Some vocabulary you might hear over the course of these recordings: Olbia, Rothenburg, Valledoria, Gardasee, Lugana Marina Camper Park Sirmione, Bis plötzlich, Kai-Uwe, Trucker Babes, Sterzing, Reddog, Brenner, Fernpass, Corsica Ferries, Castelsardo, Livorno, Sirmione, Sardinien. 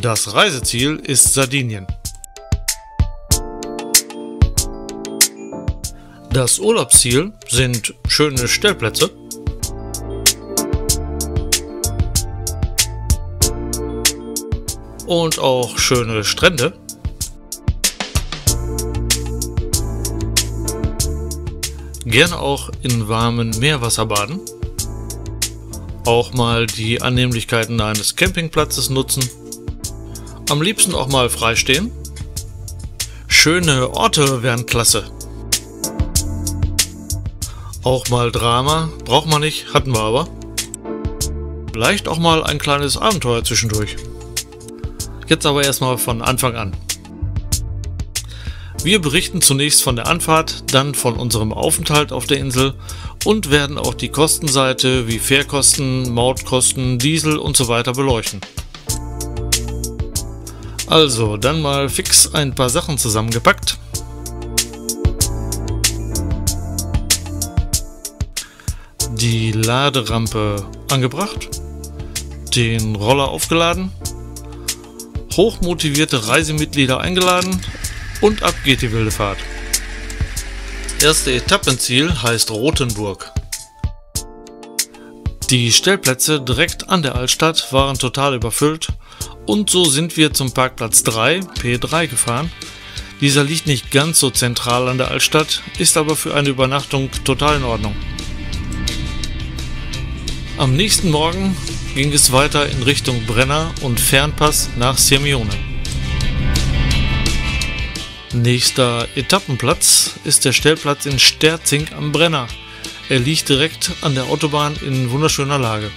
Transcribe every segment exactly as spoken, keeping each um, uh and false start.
Das Reiseziel ist Sardinien. Das Urlaubsziel sind schöne Stellplätze, und auch schöne Strände . Gerne auch in warmen Meerwasser baden, auch mal die Annehmlichkeiten eines Campingplatzes nutzen, am liebsten auch mal freistehen. Schöne Orte wären klasse. Auch mal Drama, braucht man nicht, hatten wir aber. Vielleicht auch mal ein kleines Abenteuer zwischendurch. Jetzt aber erstmal von Anfang an. Wir berichten zunächst von der Anfahrt, dann von unserem Aufenthalt auf der Insel und werden auch die Kostenseite wie Fährkosten, Mautkosten, Diesel und so weiter beleuchten. Also, dann mal fix ein paar Sachen zusammengepackt. Die Laderampe angebracht, den Roller aufgeladen, hochmotivierte Reisemitglieder eingeladen und ab geht die wilde Fahrt. Erste Etappenziel heißt Rothenburg. Die Stellplätze direkt an der Altstadt waren total überfüllt und so sind wir zum Parkplatz drei, P drei, gefahren. Dieser liegt nicht ganz so zentral an der Altstadt, ist aber für eine Übernachtung total in Ordnung. Am nächsten Morgen ging es weiter in Richtung Brenner und Fernpass nach Sirmione. Nächster Etappenplatz ist der Stellplatz in Sterzing am Brenner. Er liegt direkt an der Autobahn in wunderschöner Lage.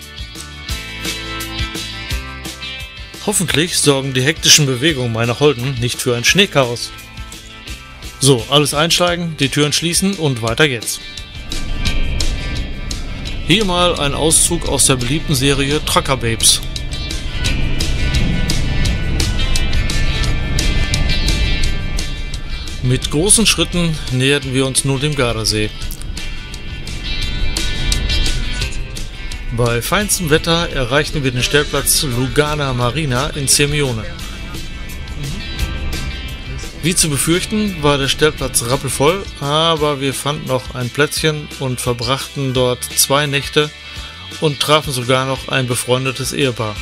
Hoffentlich sorgen die hektischen Bewegungen meiner Holden nicht für ein Schneechaos. So, alles einsteigen, die Türen schließen und weiter geht's. Hier mal ein Auszug aus der beliebten Serie Trucker Babes. Mit großen Schritten näherten wir uns nun dem Gardasee. Bei feinstem Wetter erreichten wir den Stellplatz Lugana Marina in Sirmione. Wie zu befürchten war der Stellplatz rappelvoll, aber wir fanden noch ein Plätzchen und verbrachten dort zwei Nächte und trafen sogar noch ein befreundetes Ehepaar.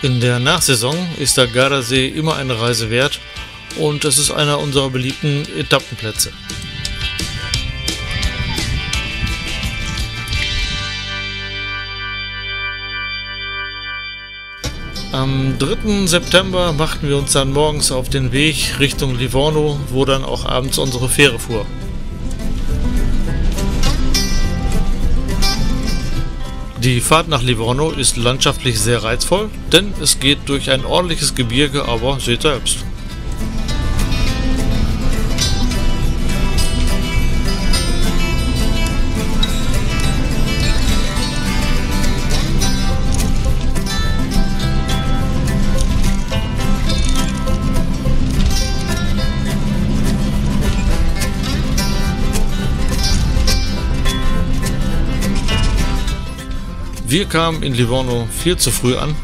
In der Nachsaison ist der Gardasee immer eine Reise wert und es ist einer unserer beliebten Etappenplätze. Am dritten September machten wir uns dann morgens auf den Weg Richtung Livorno, wo dann auch abends unsere Fähre fuhr. Die Fahrt nach Livorno ist landschaftlich sehr reizvoll, denn es geht durch ein ordentliches Gebirge, aber seht selbst. Wir kamen in Livorno viel zu früh an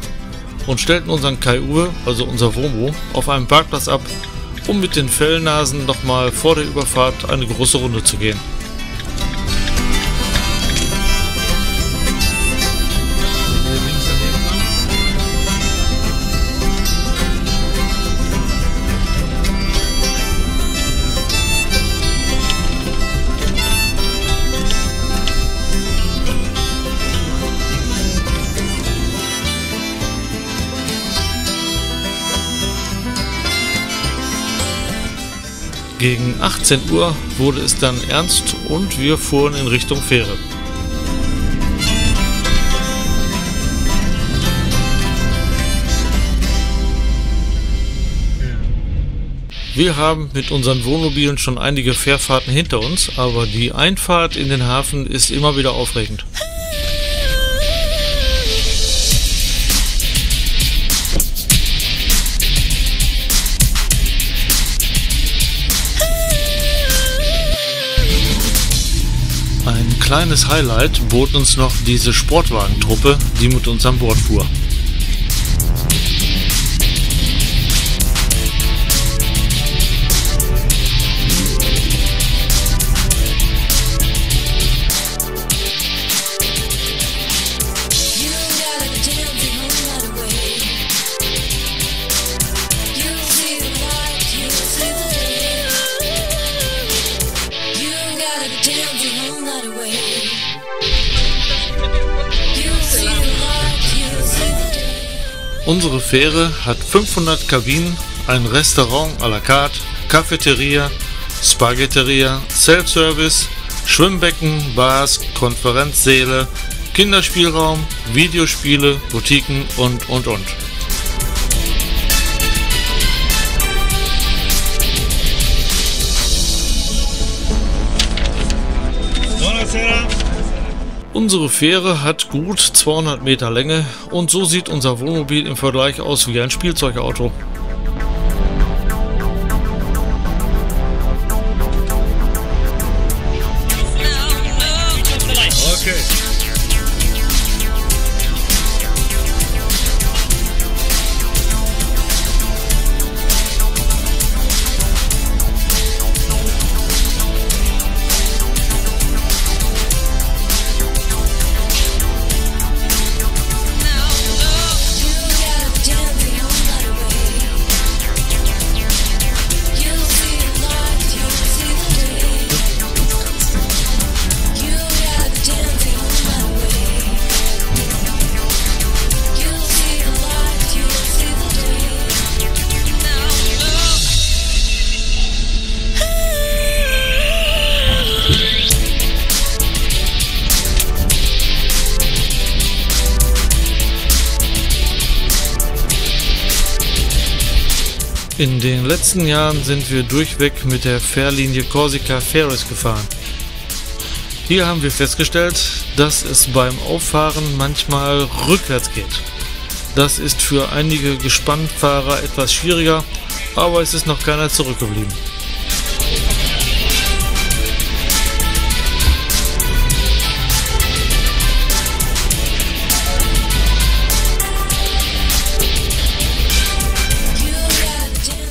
und stellten unseren Kai-Uwe, also unser Womo, auf einem Parkplatz ab, um mit den Fellnasen nochmal vor der Überfahrt eine große Runde zu gehen. Gegen achtzehn Uhr wurde es dann ernst und wir fuhren in Richtung Fähre. Wir haben mit unseren Wohnmobilen schon einige Fährfahrten hinter uns, aber die Einfahrt in den Hafen ist immer wieder aufregend. kleines Highlight bot uns noch diese Sportwagentruppe, die mit uns an Bord fuhr. Unsere Fähre hat fünfhundert Kabinen, ein Restaurant à la carte, Cafeteria, Spaghetteria, Self-Service, Schwimmbecken, Bars, Konferenzsäle, Kinderspielraum, Videospiele, Boutiquen und und und. Unsere Fähre hat gut zweihundert Meter Länge und so sieht unser Wohnmobil im Vergleich aus wie ein Spielzeugauto. In den letzten Jahren sind wir durchweg mit der Fährlinie Corsica Ferries gefahren. Hier haben wir festgestellt, dass es beim Auffahren manchmal rückwärts geht. Das ist für einige Gespannfahrer etwas schwieriger, aber es ist noch keiner zurückgeblieben.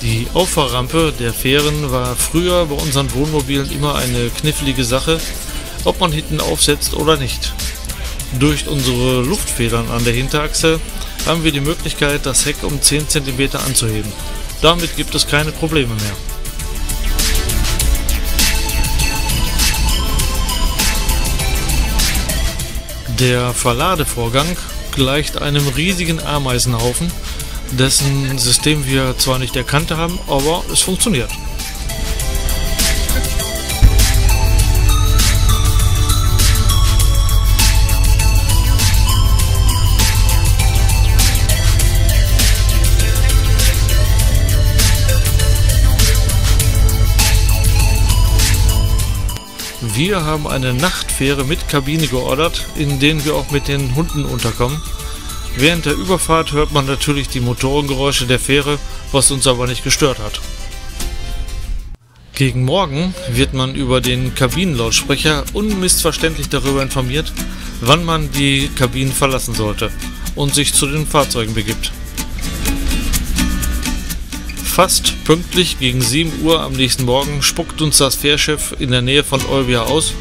Die Auffahrrampe der Fähren war früher bei unseren Wohnmobilen immer eine knifflige Sache, ob man hinten aufsetzt oder nicht. Durch unsere Luftfedern an der Hinterachse haben wir die Möglichkeit, das Heck um zehn Zentimeter anzuheben. Damit gibt es keine Probleme mehr. Der Verladevorgang gleicht einem riesigen Ameisenhaufen, dessen System wir zwar nicht erkannt haben, aber es funktioniert. Wir haben eine Nachtfähre mit Kabine geordert, in denen wir auch mit den Hunden unterkommen. Während der Überfahrt hört man natürlich die Motorengeräusche der Fähre, was uns aber nicht gestört hat. Gegen Morgen wird man über den Kabinenlautsprecher unmissverständlich darüber informiert, wann man die Kabinen verlassen sollte und sich zu den Fahrzeugen begibt. Fast pünktlich gegen sieben Uhr am nächsten Morgen spuckt uns das Fährschiff in der Nähe von Olbia aus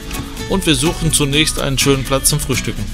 und wir suchen zunächst einen schönen Platz zum Frühstücken.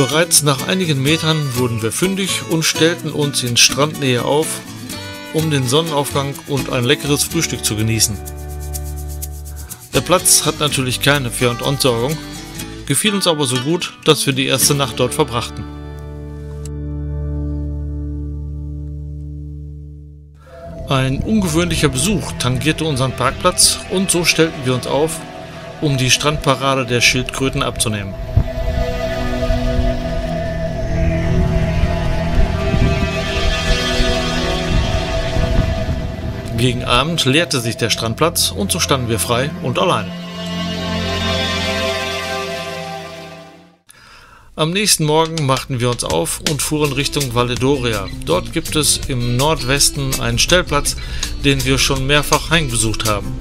Bereits nach einigen Metern wurden wir fündig und stellten uns in Strandnähe auf, um den Sonnenaufgang und ein leckeres Frühstück zu genießen. Der Platz hat natürlich keine Fähr- und Entsorgung, gefiel uns aber so gut, dass wir die erste Nacht dort verbrachten. Ein ungewöhnlicher Besuch tangierte unseren Parkplatz und so stellten wir uns auf, um die Strandparade der Schildkröten abzunehmen. Gegen Abend leerte sich der Strandplatz und so standen wir frei und allein. Am nächsten Morgen machten wir uns auf und fuhren Richtung Valledoria. Dort gibt es im Nordwesten einen Stellplatz, den wir schon mehrfach heimgesucht haben.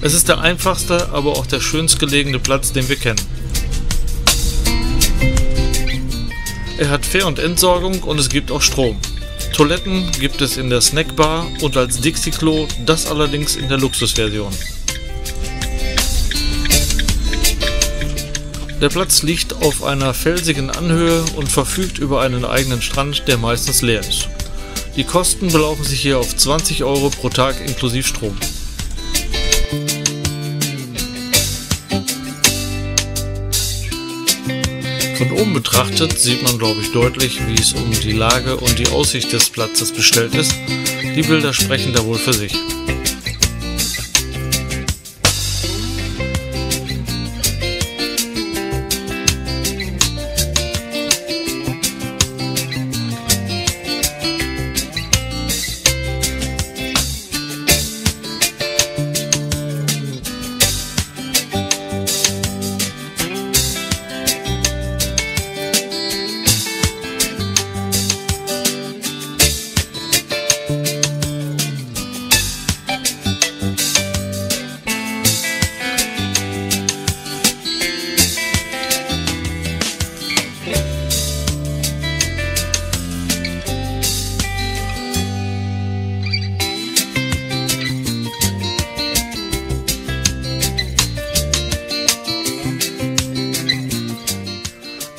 Es ist der einfachste, aber auch der schönst gelegene Platz, den wir kennen. Er hat Fähr- und Entsorgung und es gibt auch Strom. Toiletten gibt es in der Snackbar und als Dixie-Klo, das allerdings in der Luxusversion. Der Platz liegt auf einer felsigen Anhöhe und verfügt über einen eigenen Strand, der meistens leer ist. Die Kosten belaufen sich hier auf zwanzig Euro pro Tag inklusive Strom. Von oben betrachtet sieht man, glaube ich, deutlich, wie es um die Lage und die Aussicht des Platzes bestellt ist. Die Bilder sprechen da wohl für sich.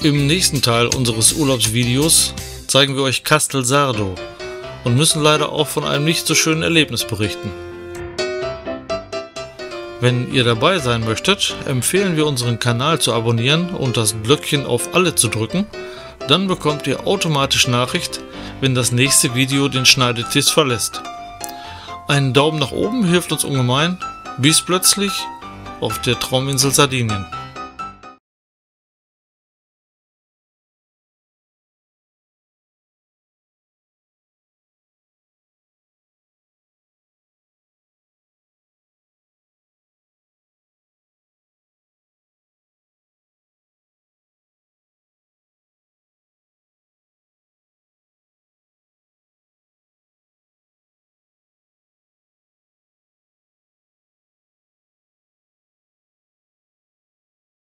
Im nächsten Teil unseres Urlaubsvideos zeigen wir euch Castelsardo und müssen leider auch von einem nicht so schönen Erlebnis berichten. Wenn ihr dabei sein möchtet, empfehlen wir unseren Kanal zu abonnieren und das Glöckchen auf Alle zu drücken, dann bekommt ihr automatisch Nachricht, wenn das nächste Video den Schneidetisch verlässt. Einen Daumen nach oben hilft uns ungemein, bis plötzlich auf der Trauminsel Sardinien.